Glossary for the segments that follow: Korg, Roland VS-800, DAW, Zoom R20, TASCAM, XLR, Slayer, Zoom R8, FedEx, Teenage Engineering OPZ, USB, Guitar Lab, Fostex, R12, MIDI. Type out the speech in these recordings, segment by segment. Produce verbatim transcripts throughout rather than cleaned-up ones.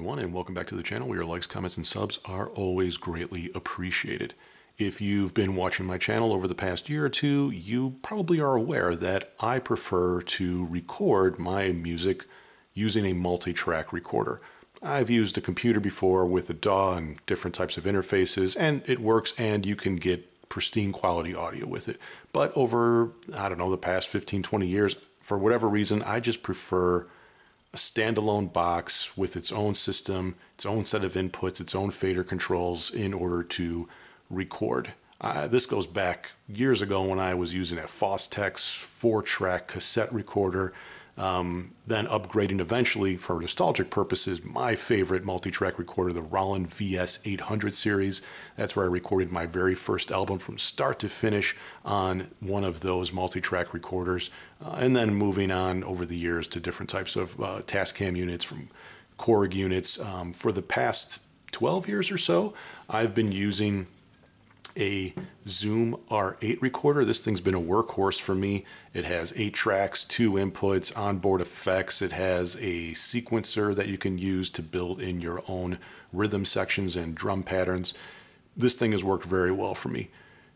everyone, and welcome back to the channel where your likes, comments, and subs are always greatly appreciated. If you've been watching my channel over the past year or two, you probably are aware that I prefer to record my music using a multi-track recorder. I've used a computer before with a D A W and different types of interfaces, and it works, and you can get pristine quality audio with it. But over, I don't know, the past fifteen, twenty years, for whatever reason, I just prefer a standalone box with its own system, its own set of inputs, its own fader controls in order to record. Uh, this goes back years ago when I was using a Fostex four-track cassette recorder, um, then upgrading eventually for nostalgic purposes, my favorite multi-track recorder, the Roland V S eight hundred series. That's where I recorded my very first album from start to finish on one of those multi-track recorders, uh, and then moving on over the years to different types of uh, TASCAM units, from Korg units. Um, for the past twelve years or so, I've been using a Zoom R eight recorder. This thing's been a workhorse for me. It has eight tracks, two inputs, onboard effects. It has a sequencer that you can use to build in your own rhythm sections and drum patterns. This thing has worked very well for me.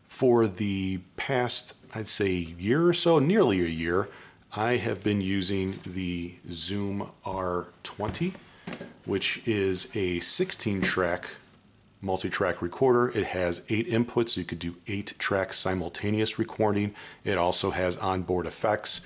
For the past, I'd say, year or so, nearly a year, I have been using the Zoom R twenty, which is a sixteen track multi-track recorder. It has eight inputs, so you could do eight tracks simultaneous recording. It also has onboard effects.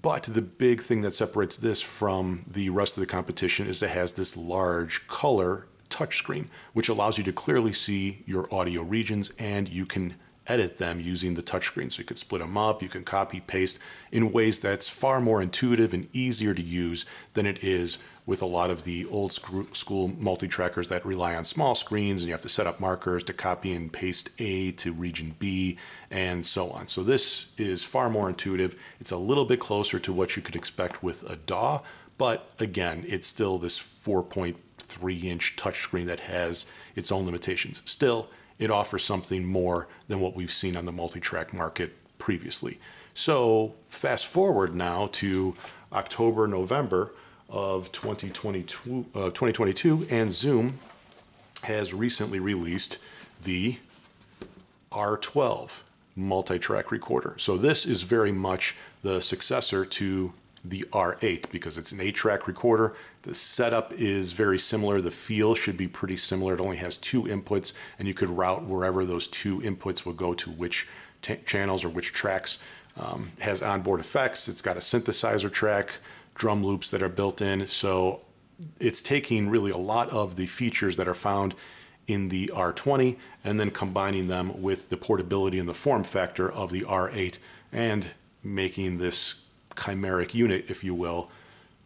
But the big thing that separates this from the rest of the competition is it has this large color touchscreen, which allows you to clearly see your audio regions, and you can edit them using the touchscreen. So you could split them up, you can copy, paste in ways that's far more intuitive and easier to use than it is with a lot of the old school multi-trackers that rely on small screens, and you have to set up markers to copy and paste A to region B and so on. So this is far more intuitive. It's a little bit closer to what you could expect with a D A W, but again, it's still this four point three inch touchscreen that has its own limitations. Still, it offers something more than what we've seen on the multi-track market previously. So fast forward now to October, November of twenty twenty-two, uh, twenty twenty-two, and Zoom has recently released the R twelve multi-track recorder. So this is very much the successor to the R eight because it's an eight track recorder. The setup is very similar. The feel should be pretty similar. It only has two inputs, and you could route wherever those two inputs will go to which channels or which tracks. Um, it has onboard effects. It's got a synthesizer track, drum loops that are built in. So it's taking really a lot of the features that are found in the R twenty and then combining them with the portability and the form factor of the R eight and making this chimeric unit, if you will,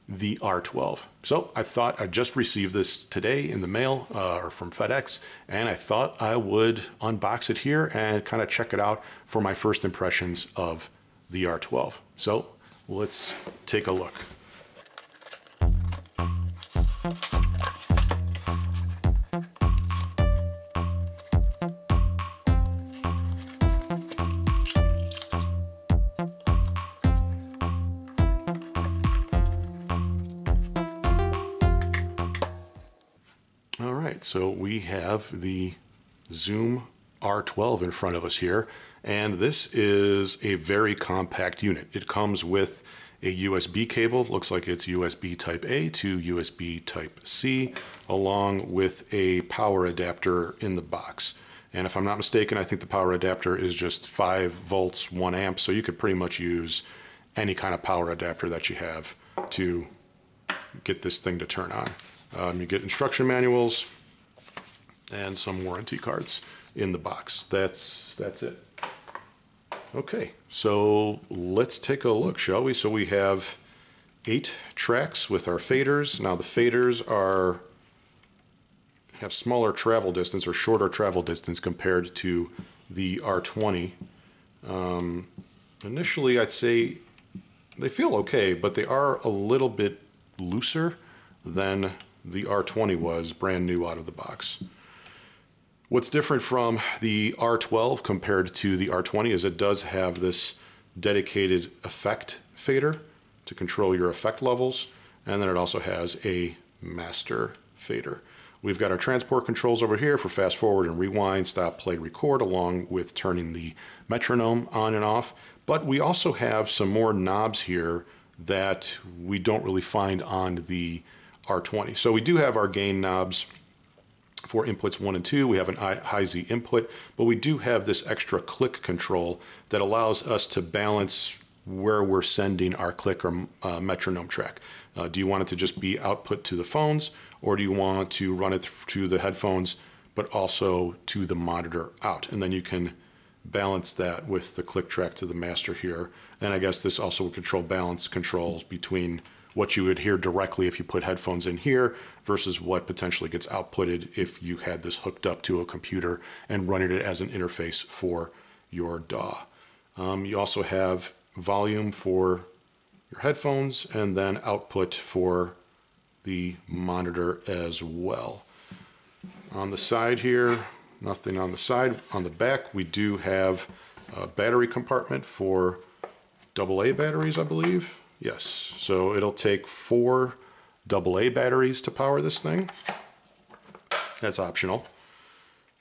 the R twelve. So I thought, I just received this today in the mail uh, or from FedEx, and I thought I would unbox it here and kind of check it out for my first impressions of the R twelve. So let's take a look. So we have the Zoom R twelve in front of us here, and this is a very compact unit. It comes with a U S B cable, looks like it's U S B type A to U S B type C, along with a power adapter in the box. And if I'm not mistaken, I think the power adapter is just five volts, one amp, so you could pretty much use any kind of power adapter that you have to get this thing to turn on. Um, you get instruction manuals and some warranty cards in the box. That's, that's it. Okay, so let's take a look, shall we? So we have eight tracks with our faders. Now the faders are have smaller travel distance or shorter travel distance compared to the R twenty. Um, initially, I'd say they feel okay, but they are a little bit looser than the R twenty was brand new out of the box. What's different from the R twelve compared to the R twenty is it does have this dedicated effect fader to control your effect levels, and then it also has a master fader. We've got our transport controls over here for fast forward and rewind, stop, play, record, along with turning the metronome on and off. But we also have some more knobs here that we don't really find on the R twenty. So we do have our gain knobs for inputs one and two. We have an high Z input, but we do have this extra click control that allows us to balance where we're sending our click or uh, metronome track. Uh, do you want it to just be output to the phones, or do you want to run it to the headphones, but also to the monitor out? And then you can balance that with the click track to the master here. And I guess this also will control balance controls between what you would hear directly if you put headphones in here versus what potentially gets outputted if you had this hooked up to a computer and running it as an interface for your D A W. Um, you also have volume for your headphones and then output for the monitor as well. On the side here, nothing on the side. On the back, we do have a battery compartment for double A batteries, I believe. Yes, so it'll take four double A batteries to power this thing. That's optional.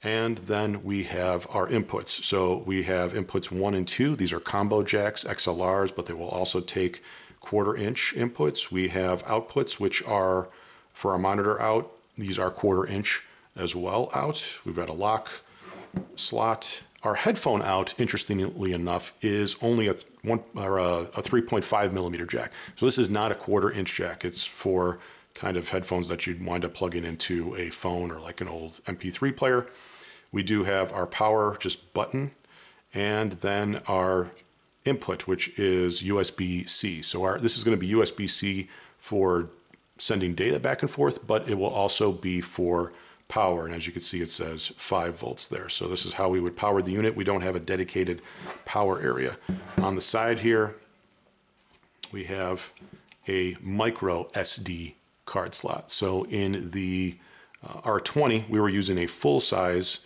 And then we have our inputs. So we have inputs one and two. These are combo jacks, X L Rs, but they will also take quarter inch inputs. We have outputs, which are for our monitor out. These are quarter inch as well out. We've got a lock slot. Our headphone out, interestingly enough, is only a one or a, a three point five millimeter jack. So this is not a quarter inch jack. It's for kind of headphones that you'd wind up plugging into a phone or like an old M P three player. We do have our power just button and then our input, which is U S B C. So our, this is going to be U S B C for sending data back and forth, but it will also be for power. And as you can see, it says five volts there. So this is how we would power the unit. We don't have a dedicated power area. On the side here, we have a micro S D card slot. So in the uh, R twenty, we were using a full size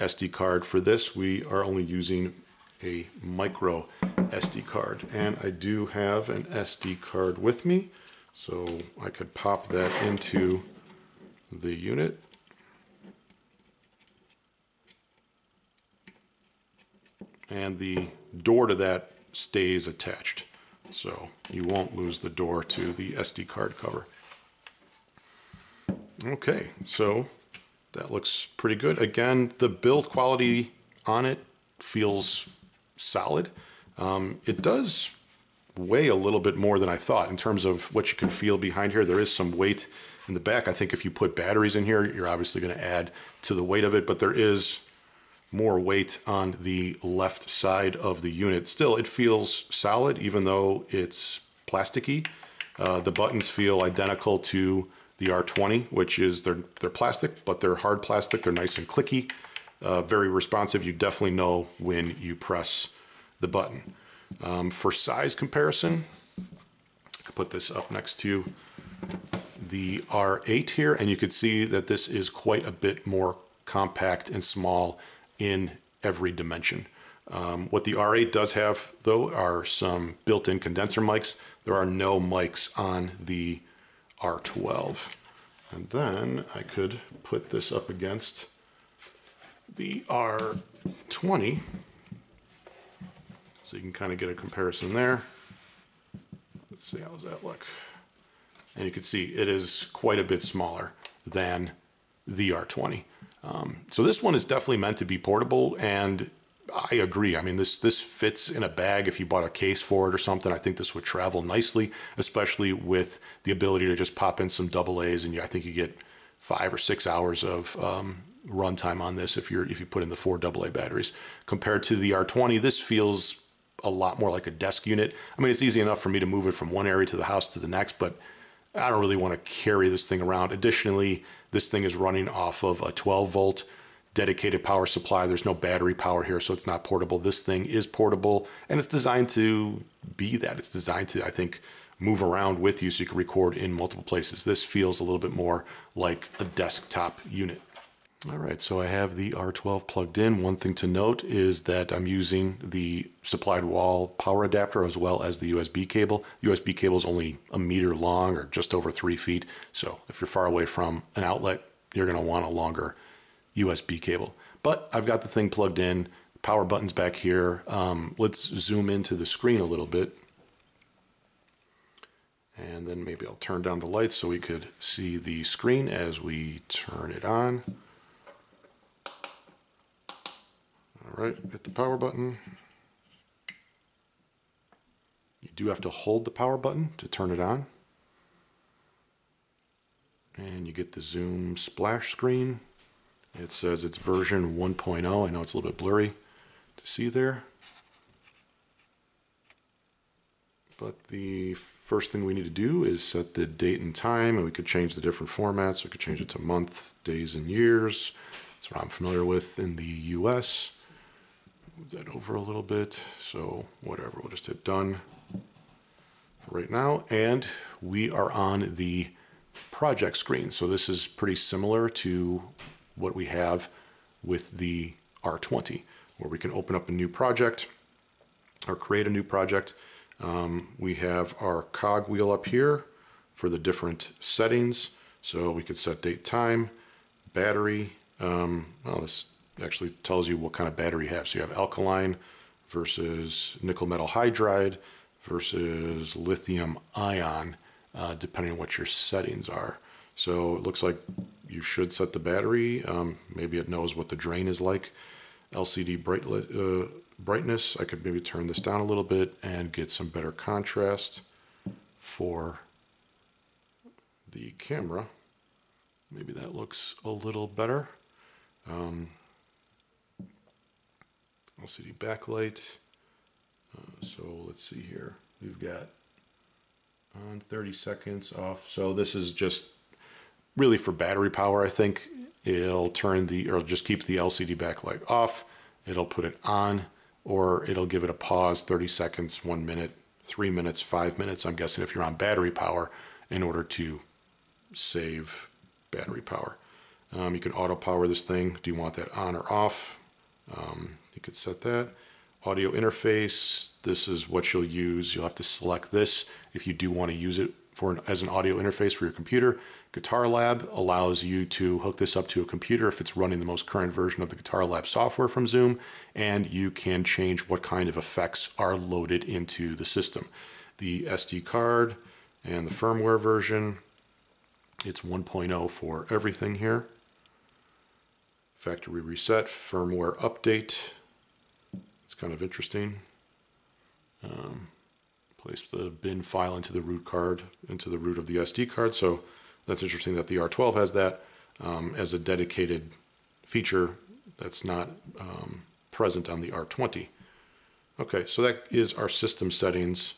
S D card. For this, we are only using a micro S D card. And I do have an S D card with me, so I could pop that into the unit. And the door to that stays attached, so you won't lose the door to the S D card cover. Okay, so that looks pretty good. Again, the build quality on it feels solid. Um, it does weigh a little bit more than I thought in terms of what you can feel behind here. There is some weight in the back. I think if you put batteries in here, you're obviously going to add to the weight of it, but there is more weight on the left side of the unit. Still, it feels solid even though it's plasticky. Uh, the buttons feel identical to the R twenty, which is they're, they're plastic, but they're hard plastic. They're nice and clicky, uh, very responsive. You definitely know when you press the button. Um, for size comparison, I could put this up next to the R eight here, and you could see that this is quite a bit more compact and small in every dimension. Um, what the R eight does have, though, are some built-in condenser mics. There are no mics on the R twelve. And then I could put this up against the R twenty, so you can kind of get a comparison there. Let's see, how does that look? And you can see it is quite a bit smaller than the R twenty. Um, so this one is definitely meant to be portable, and I agree. I mean, this, this fits in a bag. If you bought a case for it or something, I think this would travel nicely, especially with the ability to just pop in some double A's, and you, I think you get five or six hours of um, runtime on this if, you're, if you put in the four double A batteries. Compared to the R twenty, this feels a lot more like a desk unit. I mean, it's easy enough for me to move it from one area to the house to the next, but I don't really want to carry this thing around. Additionally, this thing is running off of a twelve volt dedicated power supply. There's no battery power here, so it's not portable. This thing is portable, and it's designed to be that. It's designed to, I think, move around with you so you can record in multiple places. This feels a little bit more like a desktop unit. All right, so I have the R twelve plugged in. One thing to note is that I'm using the supplied wall power adapter as well as the U S B cable. U S B cable is only a meter long or just over three feet. So if you're far away from an outlet, you're gonna want a longer U S B cable. But I've got the thing plugged in, power button's back here. Um, let's zoom into the screen a little bit. And then maybe I'll turn down the lights so we could see the screen as we turn it on. All right, hit the power button. You do have to hold the power button to turn it on. And you get the Zoom splash screen. It says it's version one point oh. I know it's a little bit blurry to see there. But the first thing we need to do is set the date and time, and we could change the different formats. We could change it to month, days, and years. That's what I'm familiar with in the U S. Move that over a little bit. So whatever, we'll just hit done for right now. And we are on the project screen. So this is pretty similar to what we have with the R twenty, where we can open up a new project or create a new project. Um, we have our cog wheel up here for the different settings. So we could set date, time, battery. Um, well, this actually tells you what kind of battery you have. So you have alkaline versus nickel metal hydride versus lithium ion, uh, depending on what your settings are. So it looks like you should set the battery. Um, maybe it knows what the drain is like. L C D bright, uh, brightness, I could maybe turn this down a little bit and get some better contrast for the camera. Maybe that looks a little better. Um, L C D backlight. Uh, so let's see here. We've got on thirty seconds off. So this is just really for battery power. I think it'll turn the, or just keep the L C D backlight off. It'll put it on, or it'll give it a pause, thirty seconds, one minute, three minutes, five minutes. I'm guessing if you're on battery power, in order to save battery power. Um, you can auto power this thing. Do you want that on or off? Um, you could set that. Audio interface, this is what you'll use. You'll have to select this if you do want to use it for an, as an audio interface for your computer. Guitar Lab allows you to hook this up to a computer if it's running the most current version of the Guitar Lab software from Zoom, and you can change what kind of effects are loaded into the system. The S D card and the firmware version, it's one point oh for everything here. Factory reset, firmware update. It's kind of interesting. Um, place the bin file into the root card, into the root of the S D card. So that's interesting that the R twelve has that um, as a dedicated feature that's not um, present on the R twenty. Okay, so that is our system settings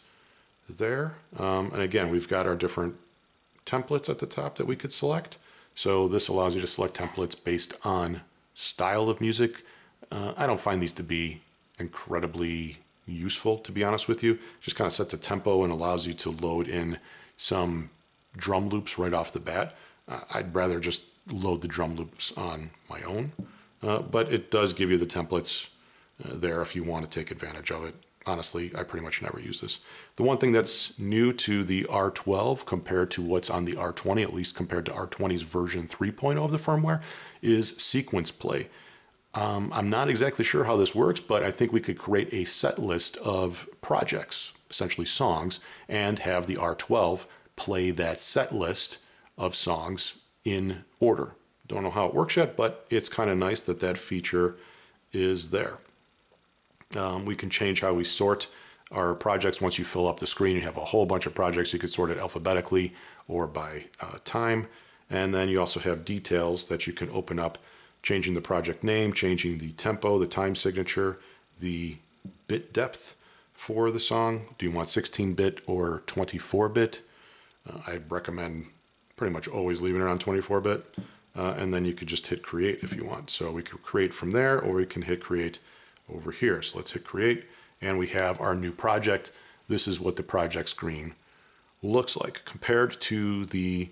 there. Um, and again, we've got our different templates at the top that we could select. So this allows you to select templates based on style of music. Uh, I don't find these to be incredibly useful, to be honest with you. It just kind of sets a tempo and allows you to load in some drum loops right off the bat. Uh, I'd rather just load the drum loops on my own, uh, but it does give you the templates uh, there if you want to take advantage of it. Honestly, I pretty much never use this. The one thing that's new to the R twelve compared to what's on the R twenty, at least compared to R twenty's version three point oh of the firmware, is sequence play. Um, I'm not exactly sure how this works, but I think we could create a set list of projects, essentially songs, and have the R twelve play that set list of songs in order. Don't know how it works yet, but it's kind of nice that that feature is there. Um, we can change how we sort our projects. Once you fill up the screen, you have a whole bunch of projects. You could sort it alphabetically or by uh, time. And then you also have details that you can open up, changing the project name, changing the tempo, the time signature, the bit depth for the song. Do you want sixteen bit or twenty-four bit? Uh, I'd recommend pretty much always leaving it on twenty-four bit. Uh, and then you could just hit create if you want. So we could create from there, or we can hit create over here. So let's hit create, and we have our new project. This is what the project screen looks like compared to the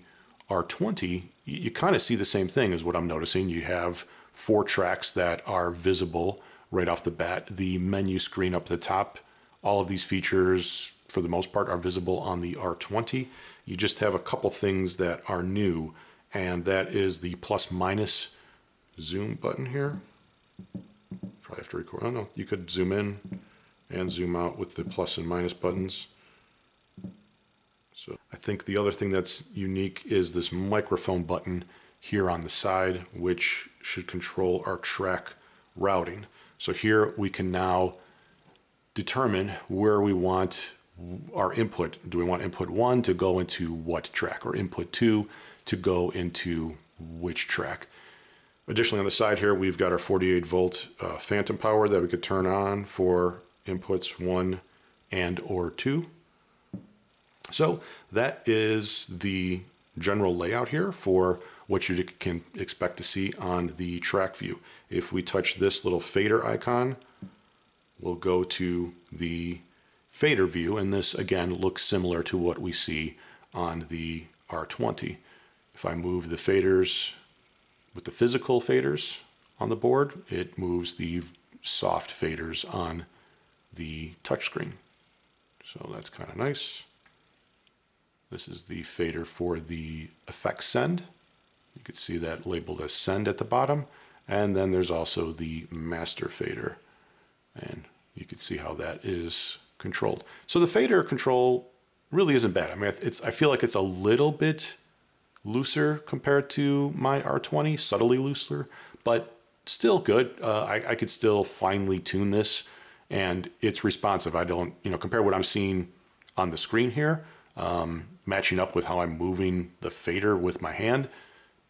R twenty, you kind of see the same thing is what I'm noticing. You have four tracks that are visible right off the bat. The menu screen up the top, all of these features, for the most part, are visible on the R twenty. You just have a couple things that are new, and that is the plus minus zoom button here. Probably have to record, I don't know, you could zoom in and zoom out with the plus and minus buttons. So I think the other thing that's unique is this microphone button here on the side, which should control our track routing. So here we can now determine where we want our input. Do we want input one to go into what track, or input two to go into which track? Additionally, on the side here, we've got our forty-eight volt uh, phantom power that we could turn on for inputs one and or two. So that is the general layout here for what you can expect to see on the track view. If we touch this little fader icon, we'll go to the fader view, and this again looks similar to what we see on the R twenty. If I move the faders with the physical faders on the board, it moves the soft faders on the touchscreen. So that's kind of nice. This is the fader for the effects send. You can see that labeled as send at the bottom. And then there's also the master fader. And you can see how that is controlled. So the fader control really isn't bad. I mean, it's, I feel like it's a little bit looser compared to my R twenty, subtly looser, but still good. Uh, I, I could still finely tune this, and it's responsive. I don't, you know, compare what I'm seeing on the screen here, um, matching up with how I'm moving the fader with my hand,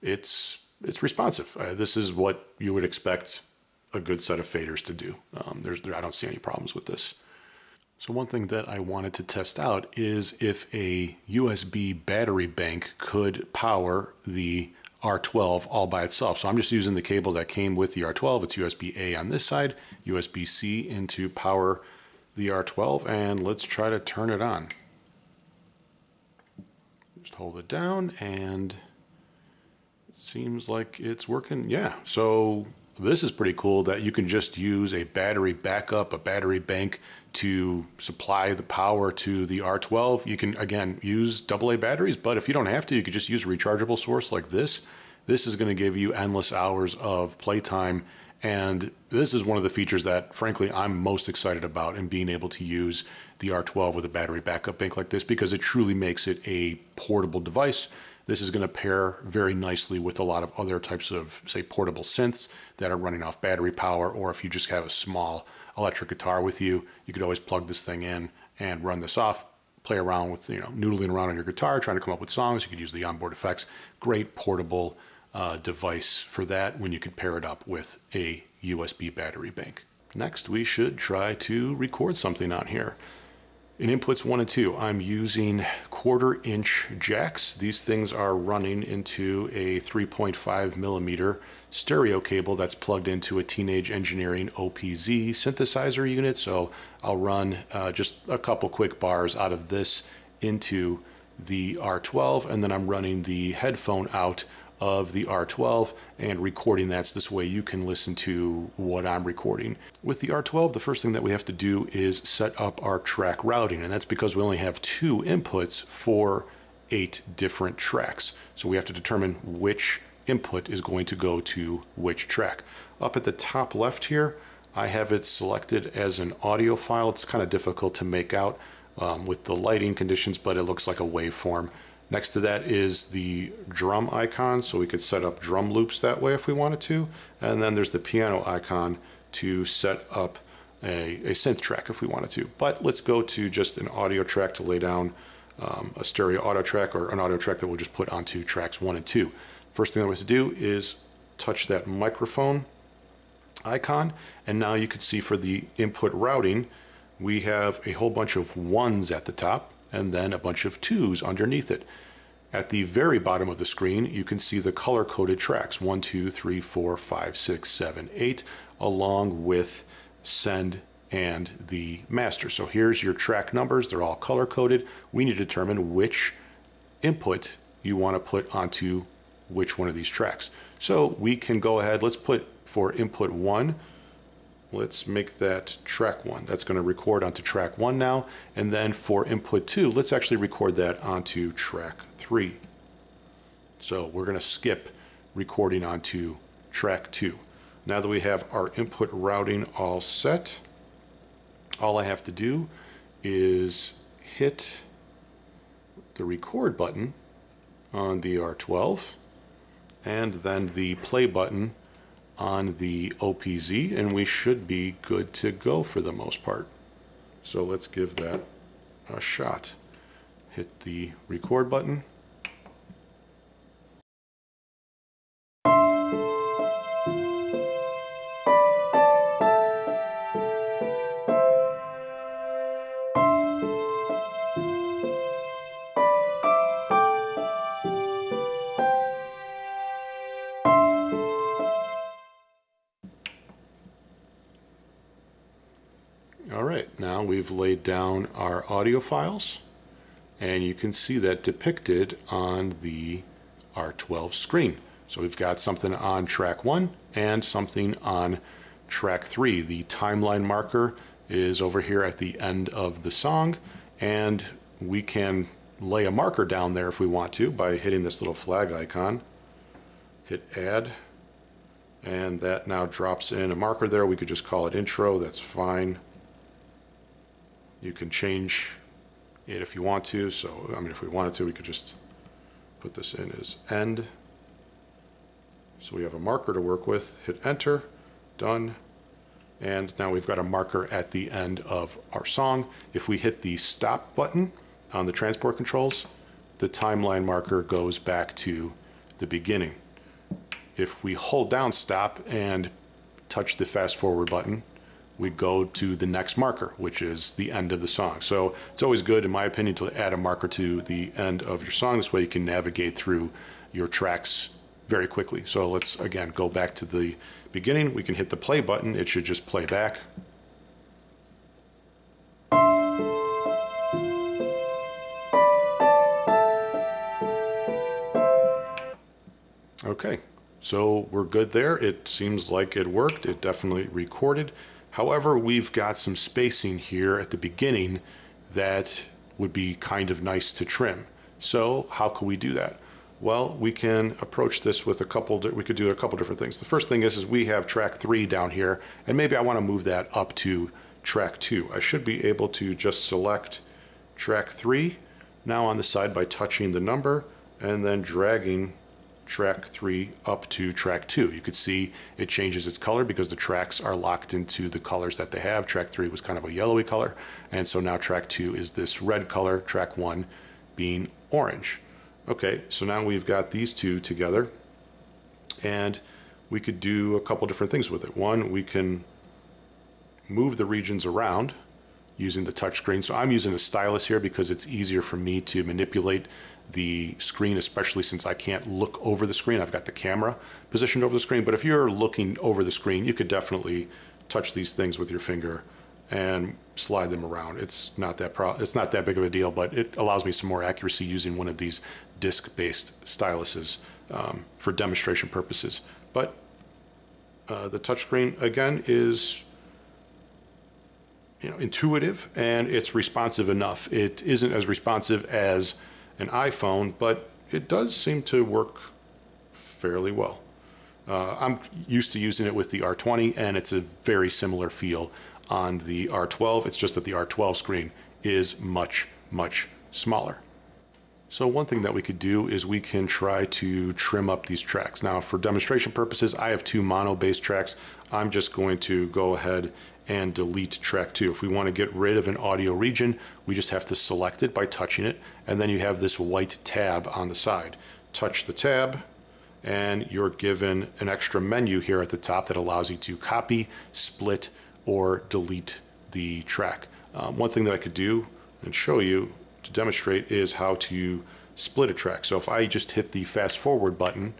it's, it's responsive. Uh, this is what you would expect a good set of faders to do. Um, there's, there, I don't see any problems with this. So one thing that I wanted to test out is if a U S B battery bank could power the R twelve all by itself. So I'm just using the cable that came with the R twelve. It's U S B A on this side, U S B C in to power the R twelve, and let's try to turn it on. Just hold it down, and it seems like it's working. Yeah, so this is pretty cool that you can just use a battery backup, a battery bank, to supply the power to the R twelve. You can, again, use double A batteries, but if you don't have to, you could just use a rechargeable source like this. This is going to give you endless hours of playtime, and this is one of the features that, frankly, I'm most excited about in being able to use the R twelve with a battery backup bank like this, because it truly makes it a portable device. This is going to pair very nicely with a lot of other types of, say, portable synths that are running off battery power, or if you just have a small electric guitar with you, you could always plug this thing in and run this off, play around with, you know, noodling around on your guitar, trying to come up with songs. You could use the onboard effects. Great portable uh, device for that when you could pair it up with a U S B battery bank. Next, we should try to record something on here. In inputs one and two, I'm using quarter inch jacks. These things are running into a three point five millimeter stereo cable that's plugged into a Teenage Engineering O P Z synthesizer unit. So I'll run uh, just a couple quick bars out of this into the R twelve, and then I'm running the headphone out of the R twelve and recording that. So this way you can listen to what I'm recording. With the R twelve, the first thing that we have to do is set up our track routing, and that's because we only have two inputs for eight different tracks. So we have to determine which input is going to go to which track. Up at the top left here, I have it selected as an audio file. It's kind of difficult to make out um, with the lighting conditions, but it looks like a waveform. Next to that is the drum icon, so we could set up drum loops that way if we wanted to. And then there's the piano icon to set up a, a synth track if we wanted to. But let's go to just an audio track to lay down um, a stereo audio track, or an audio track that we'll just put onto tracks one and two. First thing that we have to do is touch that microphone icon. And now you can see for the input routing, we have a whole bunch of ones at the top, and then a bunch of twos underneath it. At the very bottom of the screen, you can see the color-coded tracks, one, two, three, four, five, six, seven, eight, along with send and the master. So here's your track numbers, they're all color-coded. We need to determine which input you want to put onto which one of these tracks. So we can go ahead, let's put for input one, let's make that track one. That's going to record onto track one now. And then for input two, let's actually record that onto track three. So we're going to skip recording onto track two. Now that we have our input routing all set, all I have to do is hit the record button on the R twelve and then the play button on the O P Z, and we should be good to go for the most part. So let's give that a shot. Hit the record button. All right, now we've laid down our audio files, and you can see that depicted on the R twelve screen. So we've got something on track one and something on track three. The timeline marker is over here at the end of the song, and we can lay a marker down there if we want to by hitting this little flag icon. Hit add, and that now drops in a marker there. We could just call it intro, that's fine. You can change it if you want to. So, I mean, if we wanted to, we could just put this in as end. So we have a marker to work with. Hit enter, done. And now we've got a marker at the end of our song. If we hit the stop button on the transport controls, the timeline marker goes back to the beginning. If we hold down stop and touch the fast forward button, we go to the next marker, which is the end of the song. So it's always good, in my opinion, to add a marker to the end of your song. This way you can navigate through your tracks very quickly. So let's, again, go back to the beginning. We can hit the play button. It should just play back. Okay, so we're good there. It seems like it worked. It definitely recorded. However, we've got some spacing here at the beginning that would be kind of nice to trim. So how could we do that? Well, we can approach this with a couple, we could do a couple different things. The first thing is, is we have track three down here, and maybe I want to move that up to track two. I should be able to just select track three now on the side by touching the number and then dragging track three up to track two. You could see it changes its color because the tracks are locked into the colors that they have. Track three was kind of a yellowy color, and so now track two is this red color, track one being orange. Okay, so now we've got these two together, and we could do a couple different things with it. One, we can move the regions around using the touch screen. So I'm using a stylus here because it's easier for me to manipulate the screen, especially since I can't look over the screen. I've got the camera positioned over the screen, but if you're looking over the screen, you could definitely touch these things with your finger and slide them around. It's not that pro it's not that big of a deal, but it allows me some more accuracy using one of these disc-based styluses um, for demonstration purposes. But uh, the touch screen, again, is you know, intuitive, and it's responsive enough. It isn't as responsive as an iPhone, but it does seem to work fairly well. Uh, I'm used to using it with the R twenty, and it's a very similar feel on the R twelve. It's just that the R twelve screen is much, much smaller. So one thing that we could do is we can try to trim up these tracks. Now, for demonstration purposes, I have two mono bass tracks. I'm just going to go ahead and delete track two. If we want to get rid of an audio region, we just have to select it by touching it, and then you have this white tab on the side. Touch the tab, and you're given an extra menu here at the top that allows you to copy, split, or delete the track. Um, one thing that I could do and show you to demonstrate is how to split a track. So if I just hit the fast forward button,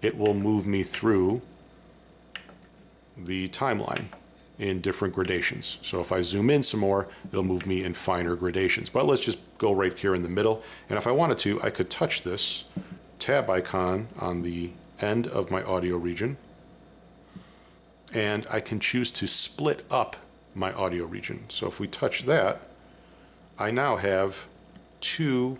it will move me through the timeline. in different gradations. So if I zoom in some more, it'll move me in finer gradations. But let's just go right here in the middle. And if I wanted to, I could touch this tab icon on the end of my audio region, and I can choose to split up my audio region. So if we touch that, I now have two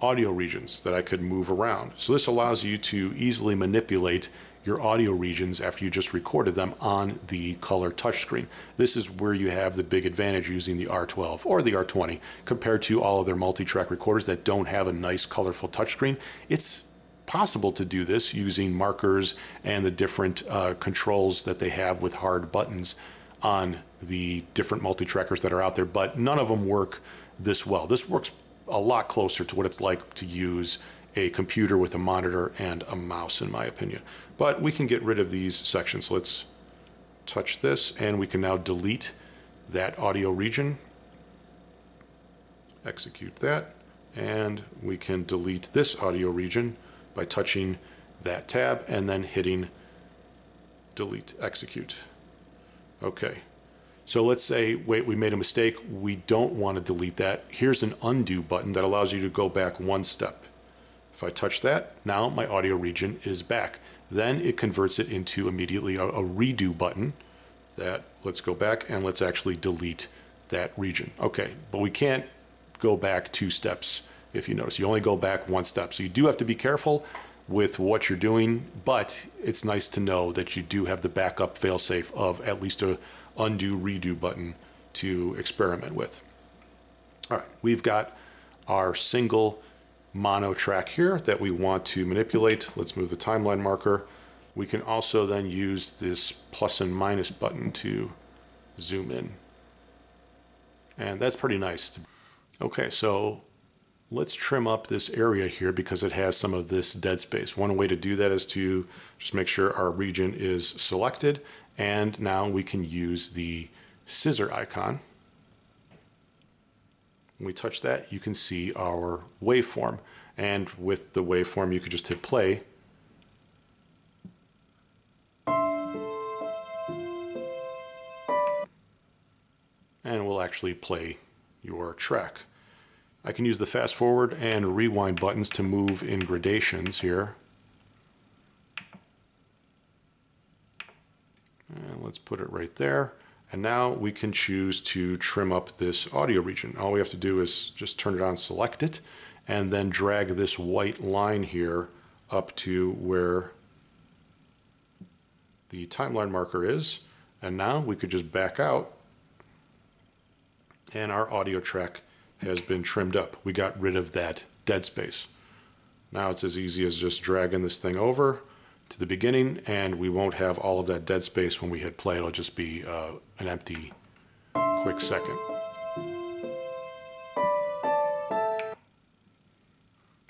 audio regions that I could move around. So this allows you to easily manipulate your audio regions after you just recorded them on the color touchscreen. This is where you have the big advantage using the R twelve or the R twenty compared to all of their multi-track recorders that don't have a nice colorful touchscreen. It's possible to do this using markers and the different uh, controls that they have with hard buttons on the different multi-trackers that are out there, but none of them work this well. This works a lot closer to what it's like to use a computer with a monitor and a mouse, in my opinion. But we can get rid of these sections. Let's touch this, and we can now delete that audio region. Execute that, and we can delete this audio region by touching that tab and then hitting delete, execute. Okay. So let's say, wait, we made a mistake. We don't want to delete that. Here's an undo button that allows you to go back one step. If I touch that, now my audio region is back. Then it converts it into immediately a, a redo button that let's go back and let's actually delete that region. Okay, but we can't go back two steps. If you notice, you only go back one step. So you do have to be careful with what you're doing, but it's nice to know that you do have the backup failsafe of at least a undo redo button to experiment with. All right, we've got our single mono track here that we want to manipulate. Let's move the timeline marker. We can also then use this plus and minus button to zoom in. And that's pretty nice. Okay, so let's trim up this area here because it has some of this dead space. One way to do that is to just make sure our region is selected, and now we can use the scissor icon. When we touch that, you can see our waveform, and with the waveform you could just hit play. And we'll actually play your track. I can use the fast forward and rewind buttons to move in gradations here. And let's put it right there. And now we can choose to trim up this audio region. All we have to do is just turn it on, select it, and then drag this white line here up to where the timeline marker is. And now we could just back out, and our audio track has been trimmed up. We got rid of that dead space. Now it's as easy as just dragging this thing over to the beginning, and we won't have all of that dead space when we hit play. It'll just be uh, an empty quick second.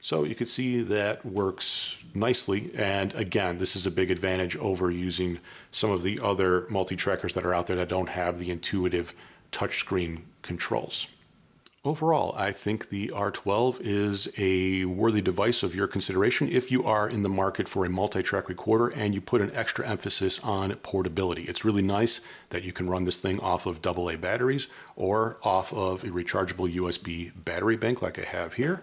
So you can see that works nicely, and again, this is a big advantage over using some of the other multi-trackers that are out there that don't have the intuitive touchscreen controls. Overall, I think the R twelve is a worthy device of your consideration if you are in the market for a multi-track recorder and you put an extra emphasis on portability. It's really nice that you can run this thing off of double A batteries or off of a rechargeable U S B battery bank like I have here.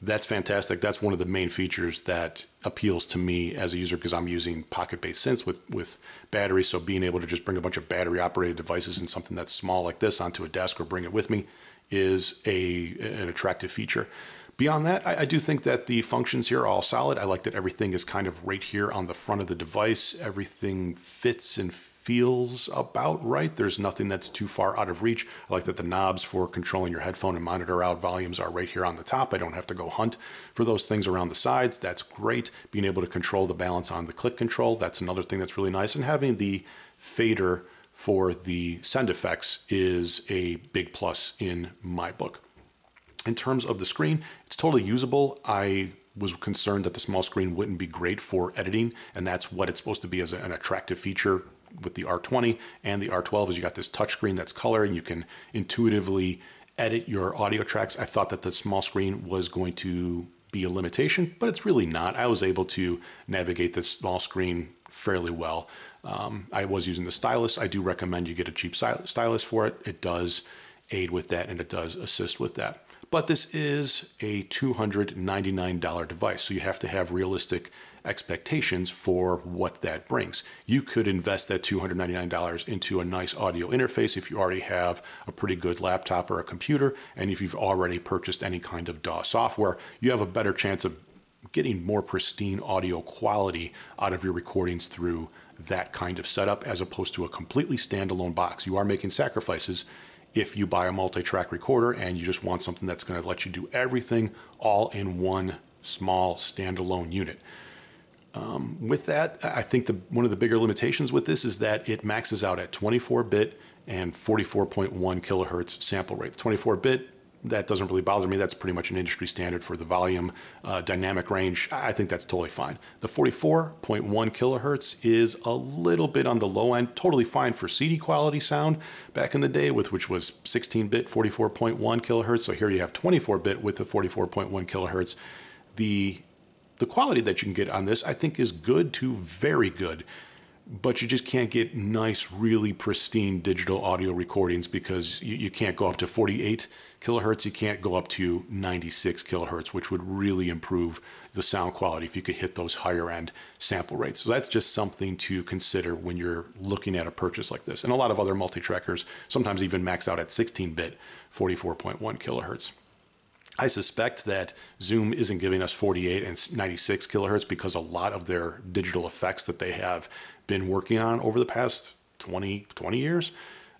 That's fantastic. That's one of the main features that appeals to me as a user because I'm using pocket-based synths with, with batteries, so being able to just bring a bunch of battery-operated devices and something that's small like this onto a desk or bring it with me is a, an attractive feature. Beyond that, I, I do think that the functions here are all solid. I like that everything is kind of right here on the front of the device. Everything fits and feels about right. There's nothing that's too far out of reach. I like that the knobs for controlling your headphone and monitor out volumes are right here on the top. I don't have to go hunt for those things around the sides. That's great. Being able to control the balance on the click control, that's another thing that's really nice. And having the fader for the send effects is a big plus in my book. In terms of the screen, it's totally usable. I was concerned that the small screen wouldn't be great for editing, and that's what it's supposed to be as an attractive feature with the R twenty and the R twelve is you got this touchscreen that's color and you can intuitively edit your audio tracks. I thought that the small screen was going to be a limitation, but it's really not. I was able to navigate this small screen fairly well. Um, I was using the stylus. I do recommend you get a cheap stylus for it. It does aid with that and it does assist with that. But this is a two hundred ninety-nine dollar device, so you have to have realistic expectations for what that brings. You could invest that two hundred ninety-nine dollars into a nice audio interface if you already have a pretty good laptop or a computer, and if you've already purchased any kind of D A W software, you have a better chance of getting more pristine audio quality out of your recordings through that kind of setup as opposed to a completely standalone box. You are making sacrifices if you buy a multi-track recorder and you just want something that's going to let you do everything all in one small standalone unit. Um, with that, I think the, one of the bigger limitations with this is that it maxes out at twenty-four bit and forty-four point one kilohertz sample rate. twenty-four bit, that doesn't really bother me. That's pretty much an industry standard for the volume uh, dynamic range. I think that's totally fine. The forty-four point one kilohertz is a little bit on the low end, totally fine for C D quality sound back in the day, with which was sixteen bit, forty-four point one kilohertz. So here you have twenty-four bit with the forty-four point one kilohertz. The, the quality that you can get on this, I think, is good to very good, but you just can't get nice, really pristine digital audio recordings because you, you can't go up to forty-eight kilohertz, you can't go up to ninety-six kilohertz, which would really improve the sound quality if you could hit those higher end sample rates. So that's just something to consider when you're looking at a purchase like this. And a lot of other multi-trackers sometimes even max out at sixteen bit, forty-four point one kilohertz. I suspect that Zoom isn't giving us forty-eight and ninety-six kilohertz because a lot of their digital effects that they have been working on over the past twenty, twenty years,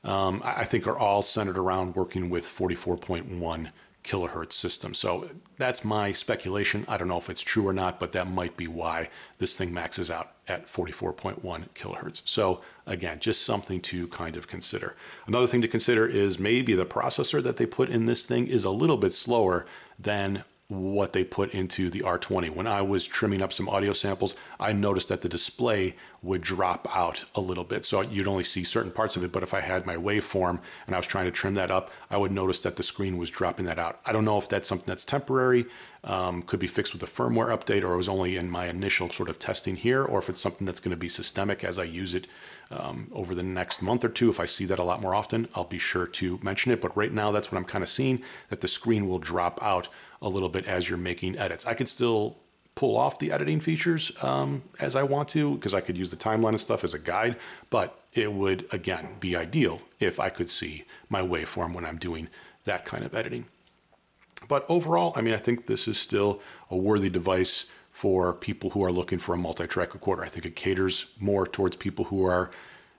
um, I think are all centered around working with forty-four point one kilohertz systems. So that's my speculation. I don't know if it's true or not, but that might be why this thing maxes out at forty-four point one kilohertz. So again, just something to kind of consider. Another thing to consider is maybe the processor that they put in this thing is a little bit slower than what they put into the R twenty. When I was trimming up some audio samples, I noticed that the display would drop out a little bit. So you'd only see certain parts of it, but if I had my waveform and I was trying to trim that up, I would notice that the screen was dropping that out. I don't know if that's something that's temporary, um, could be fixed with a firmware update, or it was only in my initial sort of testing here, or if it's something that's gonna be systemic as I use it um, over the next month or two. If I see that a lot more often, I'll be sure to mention it. But right now, that's what I'm kind of seeing, that the screen will drop out a little bit as you're making edits. I could still pull off the editing features um, as I want to, because I could use the timeline and stuff as a guide, but it would, again, be ideal if I could see my waveform when I'm doing that kind of editing. But overall, I mean, I think this is still a worthy device for people who are looking for a multi-track recorder. I think it caters more towards people who are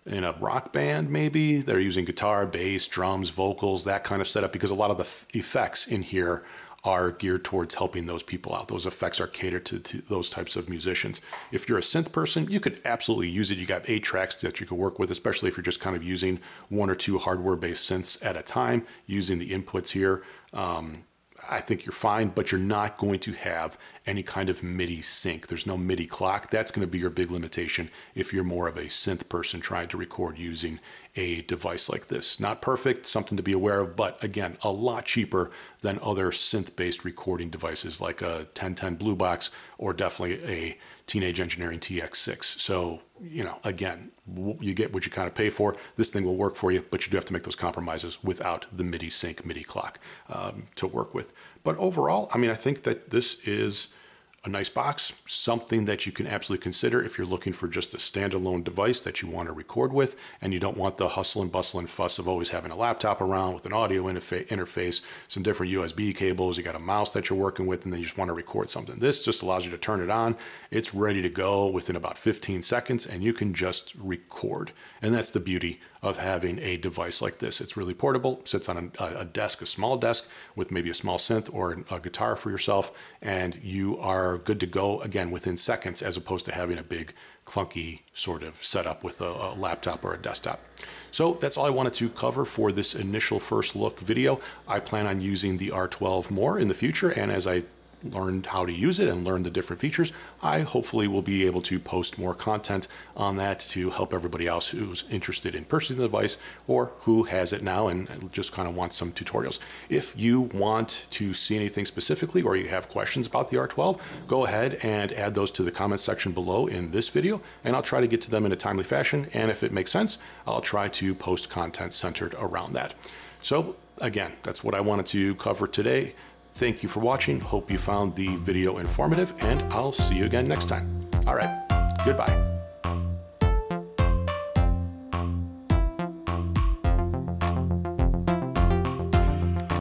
in a rock band, maybe. They're using guitar, bass, drums, vocals, that kind of setup, because a lot of the effects in here are geared towards helping those people out. Those effects are catered to, to those types of musicians. If you're a synth person, you could absolutely use it. You got eight tracks that you could work with, especially if you're just kind of using one or two hardware-based synths at a time, using the inputs here. Um, I think you're fine, but you're not going to have any kind of MIDI sync. There's no MIDI clock. That's going to be your big limitation if you're more of a synth person trying to record using a device like this. Not perfect, something to be aware of, but again, a lot cheaper than other synth-based recording devices like a ten ten Blue Box or definitely a Teenage Engineering T X six. So, you know, again, you get what you kind of pay for. This thing will work for you, but you do have to make those compromises without the MIDI sync, MIDI clock um, to work with. But overall, I mean, I think that this is a nice box, something that you can absolutely consider if you're looking for just a standalone device that you want to record with, and you don't want the hustle and bustle and fuss of always having a laptop around with an audio interface, some different U S B cables, you got a mouse that you're working with, and then you just want to record something. This just allows you to turn it on. It's ready to go within about fifteen seconds, and you can just record. And that's the beauty of having a device like this. It's really portable, sits on a, a desk, a small desk with maybe a small synth or a guitar for yourself, and you are Are good to go, again, within seconds, as opposed to having a big clunky sort of setup with a, a laptop or a desktop. So that's all I wanted to cover for this initial first look video. I plan on using the R twelve more in the future, and as I learn how to use it and learn the different features, I hopefully will be able to post more content on that to help everybody else who's interested in purchasing the device or who has it now and just kind of wants some tutorials. If you want to see anything specifically or you have questions about the R twelve, go ahead and add those to the comments section below in this video, and I'll try to get to them in a timely fashion, and if it makes sense, I'll try to post content centered around that. So again, that's what I wanted to cover today. Thank you for watching. Hope you found the video informative, and I'll see you again next time. All right, goodbye.